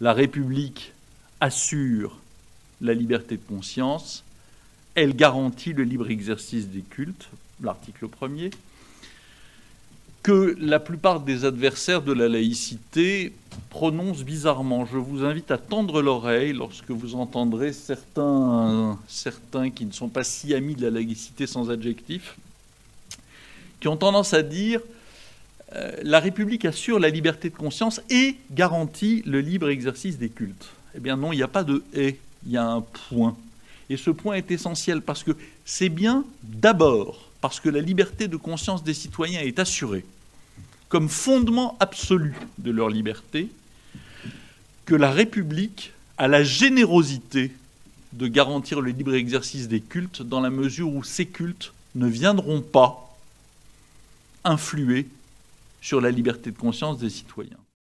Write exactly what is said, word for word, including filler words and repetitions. la République assure la liberté de conscience, elle garantit le libre exercice des cultes, l'article premier, que la plupart des adversaires de la laïcité prononcent bizarrement. Je vous invite à tendre l'oreille lorsque vous entendrez certains, certains qui ne sont pas si amis de la laïcité sans adjectif, qui ont tendance à dire euh, « La République assure la liberté de conscience et garantit le libre exercice des cultes ». Eh bien non, il n'y a pas de « et », il y a un point. Et ce point est essentiel parce que c'est bien d'abord parce que la liberté de conscience des citoyens est assurée comme fondement absolu de leur liberté, que la République a la générosité de garantir le libre exercice des cultes dans la mesure où ces cultes ne viendront pas influer sur la liberté de conscience des citoyens.